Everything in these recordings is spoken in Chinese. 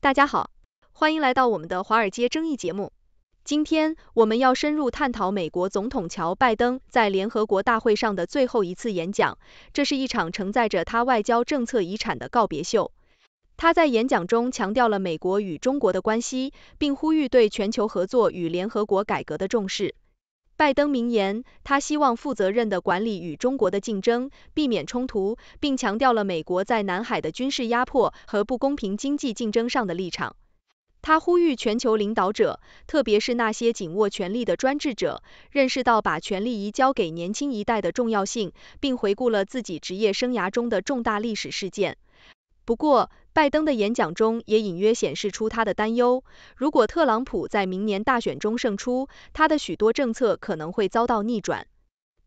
大家好，欢迎来到我们的华尔街争议节目。今天我们要深入探讨美国总统乔拜登在联合国大会上的最后一次演讲，这是一场承载着他外交政策遗产的告别秀。他在演讲中强调了美国与中国的关系，并呼吁对全球合作与联合国改革的重视。拜登明言，他希望负责任地管理与中国的竞争，避免冲突，并强调了美国在南海的军事压迫和不公平经济竞争上的立场。他呼吁全球领导者，特别是那些紧握权力的专制者，认识到把权力移交给年轻一代的重要性，并回顾了自己职业生涯中的重大历史事件。不过，拜登的演讲中也隐约显示出他的担忧，如果特朗普在明年大选中胜出，他的许多政策可能会遭到逆转。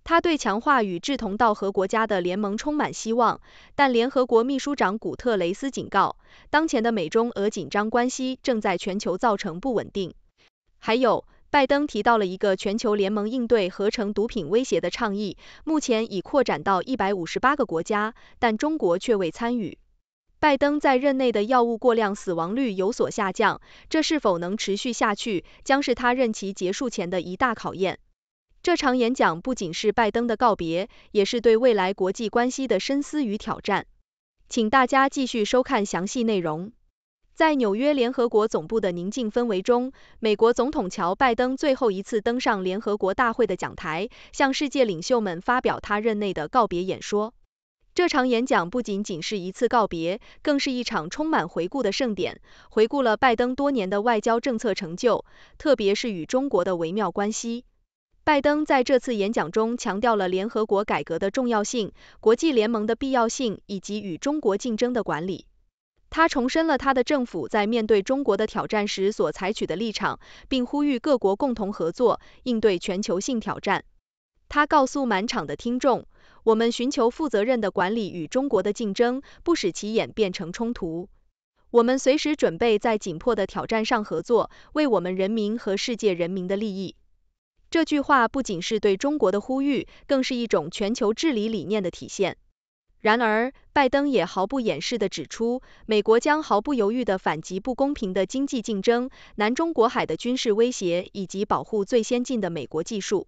他对强化与志同道合国家的联盟充满希望，但联合国秘书长古特雷斯警告，当前的美中俄紧张关系正在全球造成不稳定。还有，拜登提到了一个全球联盟应对合成毒品威胁的倡议，目前已扩展到158个国家，但中国却未参与。拜登在任内的药物过量死亡率有所下降，这是否能持续下去，将是他任期结束前的一大考验。这场演讲不仅是拜登的告别，也是对未来国际关系的深思与挑战。请大家继续收看详细内容。在纽约联合国总部的宁静氛围中，美国总统乔拜登最后一次登上联合国大会的讲台，向世界领袖们发表他任内的告别演说。这场演讲不仅是一次告别，更是一场充满回顾的盛典，回顾了拜登多年的外交政策成就，特别是与中国的微妙关系。拜登在这次演讲中强调了联合国改革的重要性、国际联盟的必要性以及与中国竞争的管理。他重申了他的政府在面对中国的挑战时所采取的立场，并呼吁各国共同合作，应对全球性挑战。他告诉满场的听众，我们寻求负责任的管理与中国的竞争，不使其演变成冲突。我们随时准备在紧迫的挑战上合作，为我们人民和世界人民的利益。这句话不仅是对中国的呼吁，更是一种全球治理理念的体现。然而，拜登也毫不掩饰地指出，美国将毫不犹豫地反击不公平的经济竞争、南中国海的军事威胁以及保护最先进的美国技术。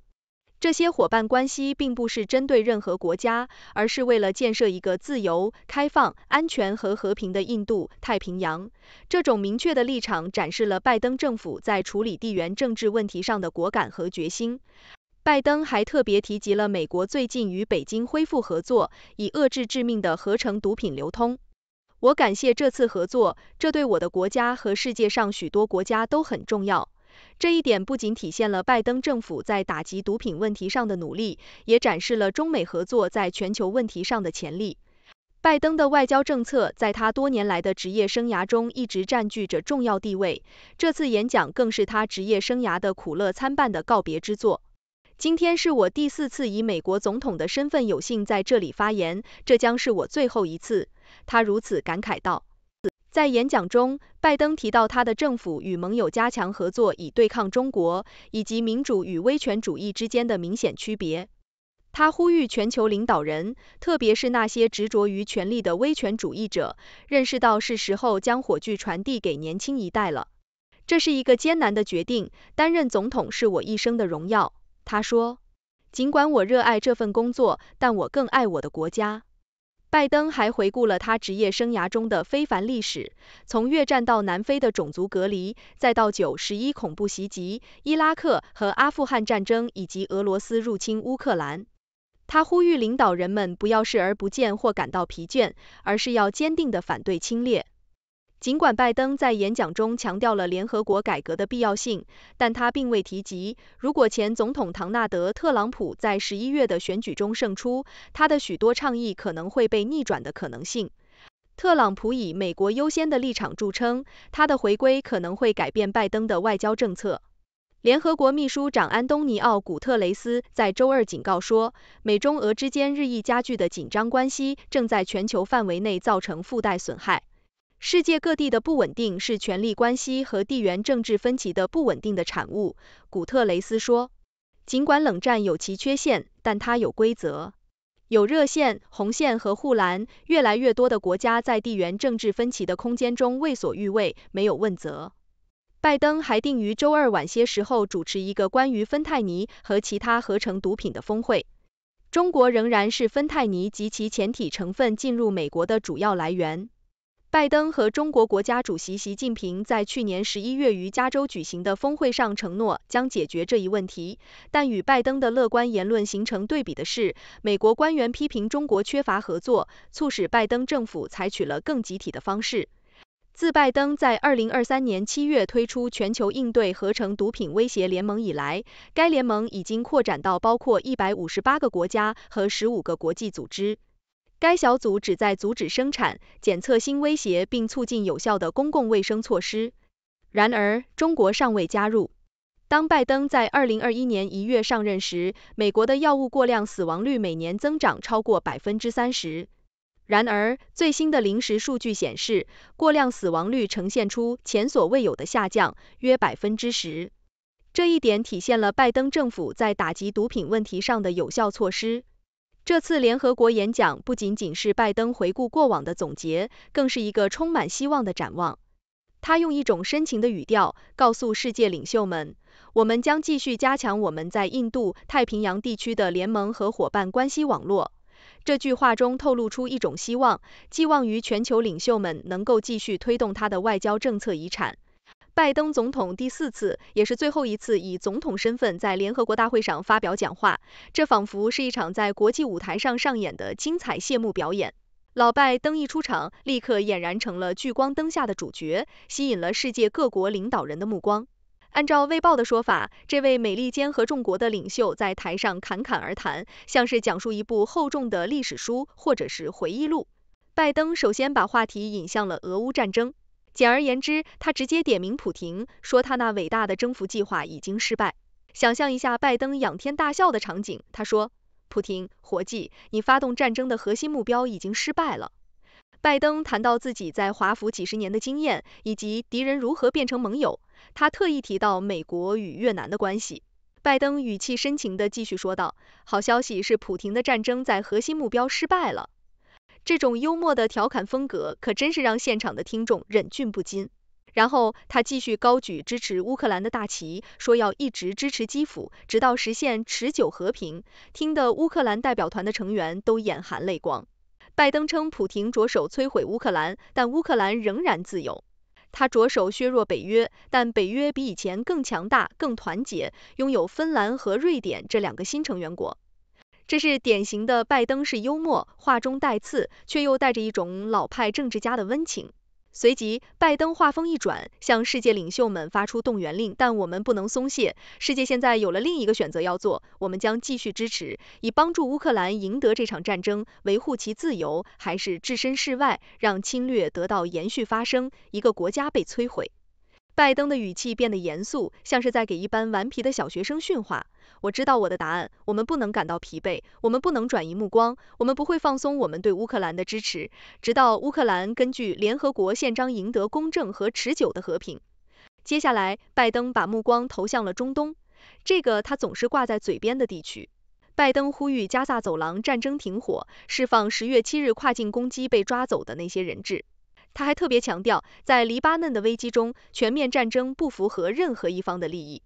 这些伙伴关系并不是针对任何国家，而是为了建设一个自由、开放、安全和和平的印度太平洋。这种明确的立场展示了拜登政府在处理地缘政治问题上的果敢和决心。拜登还特别提及了美国最近与北京恢复合作，以遏制致命的合成毒品流通。我感谢这次合作，这对我的国家和世界上许多国家都很重要。这一点不仅体现了拜登政府在打击毒品问题上的努力，也展示了中美合作在全球问题上的潜力。拜登的外交政策在他多年来的职业生涯中一直占据着重要地位，这次演讲更是他职业生涯的苦乐参半的告别之作。今天是我第4次以美国总统的身份有幸在这里发言，这将是我最后一次，他如此感慨道。在演讲中，拜登提到他的政府与盟友加强合作以对抗中国，以及民主与威权主义之间的明显区别。他呼吁全球领导人，特别是那些执着于权力的威权主义者，认识到是时候将火炬传递给年轻一代了。这是一个艰难的决定，担任总统是我一生的荣耀，他说。尽管我热爱这份工作，但我更爱我的国家。拜登还回顾了他职业生涯中的非凡历史，从越战到南非的种族隔离，再到9/11恐怖袭击、伊拉克和阿富汗战争以及俄罗斯入侵乌克兰。他呼吁领导人们不要视而不见或感到疲倦，而是要坚定地反对侵略。尽管拜登在演讲中强调了联合国改革的必要性，但他并未提及，如果前总统唐纳德·特朗普在11月的选举中胜出，他的许多倡议可能会被逆转的可能性。特朗普以美国优先的立场著称，他的回归可能会改变拜登的外交政策。联合国秘书长安东尼奥·古特雷斯在周二警告说，美中俄之间日益加剧的紧张关系正在全球范围内造成附带损害。世界各地的不稳定是权力关系和地缘政治分歧的不稳定的产物，古特雷斯说。尽管冷战有其缺陷，但它有规则。有热线、红线和护栏，越来越多的国家在地缘政治分歧的空间中为所欲为，没有问责。拜登还定于周二晚些时候主持一个关于芬太尼和其他合成毒品的峰会。中国仍然是芬太尼及其前体成分进入美国的主要来源。拜登和中国国家主席习近平在去年11月于加州举行的峰会上承诺将解决这一问题，但与拜登的乐观言论形成对比的是，美国官员批评中国缺乏合作，促使拜登政府采取了更集体的方式。自拜登在2023年7月推出全球应对合成毒品威胁联盟以来，该联盟已经扩展到包括158个国家和15个国际组织。该小组旨在阻止生产、检测新威胁并促进有效的公共卫生措施。然而，中国尚未加入。当拜登在2021年1月上任时，美国的药物过量死亡率每年增长超过 30%。然而，最新的临时数据显示，过量死亡率呈现出前所未有的下降，约 10%。这一点体现了拜登政府在打击毒品问题上的有效措施。这次联合国演讲不仅仅是拜登回顾过往的总结，更是一个充满希望的展望。他用一种深情的语调告诉世界领袖们，我们将继续加强我们在印度太平洋地区的联盟和伙伴关系网络。这句话中透露出一种希望，寄望于全球领袖们能够继续推动他的外交政策遗产。拜登总统第四次也是最后一次以总统身份在联合国大会上发表讲话，这仿佛是一场在国际舞台上上演的精彩谢幕表演。老拜登一出场，立刻俨然成了聚光灯下的主角，吸引了世界各国领导人的目光。按照卫报的说法，这位美利坚合众国的领袖在台上侃侃而谈，像是讲述一部厚重的历史书或者是回忆录。拜登首先把话题引向了俄乌战争。简而言之，他直接点名普廷，说他那伟大的征服计划已经失败。想象一下拜登仰天大笑的场景，他说：“普廷，活计，你发动战争的核心目标已经失败了。”拜登谈到自己在华府几十年的经验，以及敌人如何变成盟友，他特意提到美国与越南的关系。拜登语气深情地继续说道：“好消息是普廷的战争在核心目标失败了。”这种幽默的调侃风格可真是让现场的听众忍俊不禁。然后他继续高举支持乌克兰的大旗，说要一直支持基辅，直到实现持久和平，听得乌克兰代表团的成员都眼含泪光。拜登称普廷着手摧毁乌克兰，但乌克兰仍然自由。他着手削弱北约，但北约比以前更强大、更团结，拥有芬兰和瑞典这两个新成员国。这是典型的拜登式幽默，话中带刺，却又带着一种老派政治家的温情。随即，拜登话锋一转，向世界领袖们发出动员令，但我们不能松懈，世界现在有了另一个选择要做，我们将继续支持，以帮助乌克兰赢得这场战争，维护其自由，还是置身事外，让侵略得到延续发生，一个国家被摧毁。拜登的语气变得严肃，像是在给一班顽皮的小学生训话。我知道我的答案，我们不能感到疲惫，我们不能转移目光，我们不会放松我们对乌克兰的支持，直到乌克兰根据联合国宪章赢得公正和持久的和平。接下来，拜登把目光投向了中东，这个他总是挂在嘴边的地区。拜登呼吁加萨走廊战争停火，释放10月7日跨境攻击被抓走的那些人质。他还特别强调，在黎巴嫩的危机中，全面战争不符合任何一方的利益。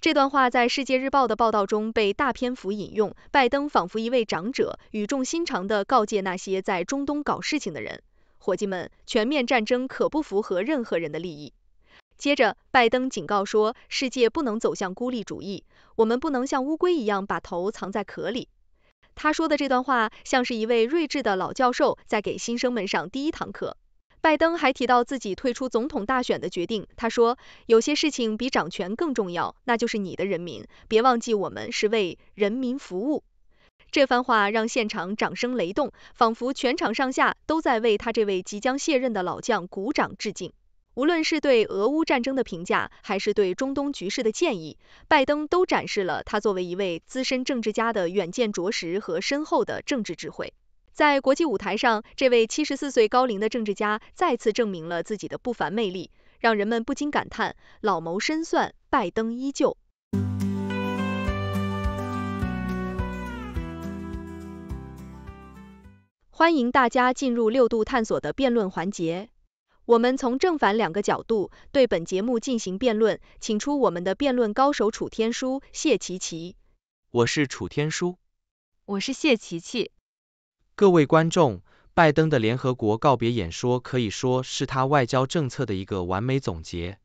这段话在《世界日报》的报道中被大篇幅引用，拜登仿佛一位长者，语重心长地告诫那些在中东搞事情的人：“伙计们，全面战争可不符合任何人的利益。”接着，拜登警告说，世界不能走向孤立主义，我们不能像乌龟一样把头藏在壳里。他说的这段话像是一位睿智的老教授在给新生们上第一堂课。拜登还提到自己退出总统大选的决定，他说：“有些事情比掌权更重要，那就是你的人民，别忘记我们是为人民服务。”这番话让现场掌声雷动，仿佛全场上下都在为他这位即将卸任的老将鼓掌致敬。无论是对俄乌战争的评价，还是对中东局势的建议，拜登都展示了他作为一位资深政治家的远见卓识和深厚的政治智慧。在国际舞台上，这位74岁高龄的政治家再次证明了自己的不凡魅力，让人们不禁感叹：老谋深算，拜登依旧。欢迎大家进入六度探索的辩论环节，我们从正反两个角度对本节目进行辩论，请出我们的辩论高手楚天舒、谢琪琪。我是楚天舒，我是谢琪琪。各位观众，拜登的联合国告别演说可以说是他外交政策的一个完美总结。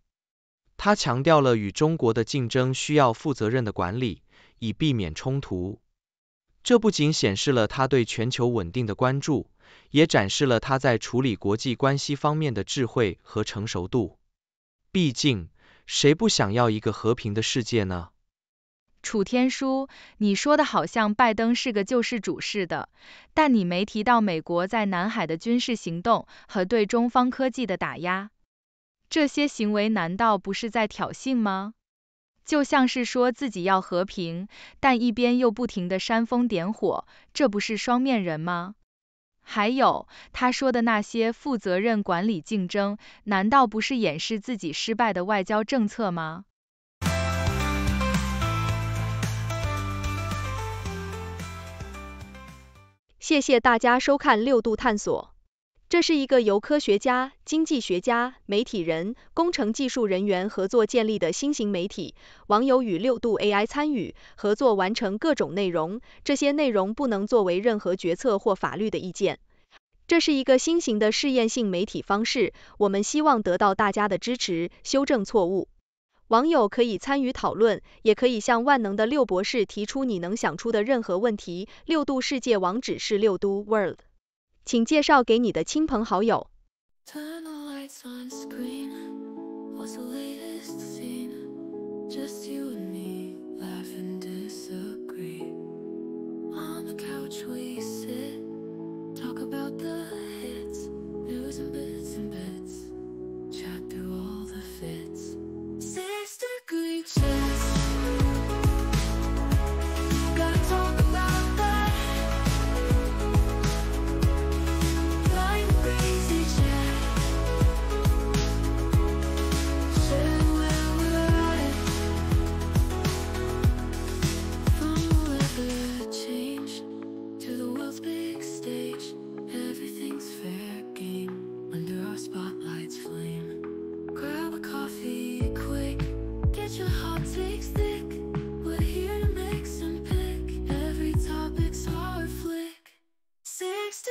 他强调了与中国的竞争需要负责任的管理，以避免冲突。这不仅显示了他对全球稳定的关注，也展示了他在处理国际关系方面的智慧和成熟度。毕竟，谁不想要一个和平的世界呢？楚天舒，你说的好像拜登是个救世主似的，但你没提到美国在南海的军事行动和对中方科技的打压，这些行为难道不是在挑衅吗？就像是说自己要和平，但一边又不停的煽风点火，这不是双面人吗？还有，他说的那些负责任管理竞争，难道不是掩饰自己失败的外交政策吗？谢谢大家收看六度探索。这是一个由科学家、经济学家、媒体人、工程技术人员合作建立的新型媒体，网友与六度 AI 参与合作完成各种内容，这些内容不能作为任何决策或法律的意见。这是一个新型的试验性媒体方式，我们希望得到大家的支持，修正错误。网友可以参与讨论，也可以向万能的六博士提出你能想出的任何问题。六度世界网址是6度world， 请介绍给你的亲朋好友。Six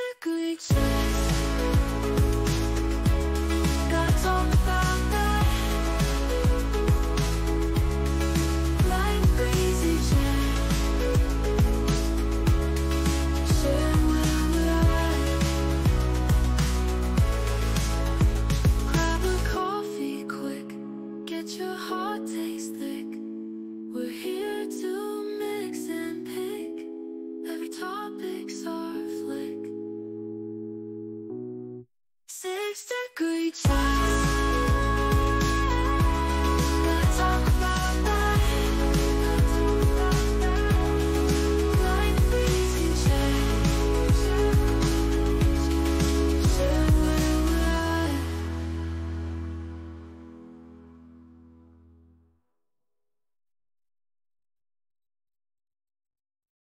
degree time.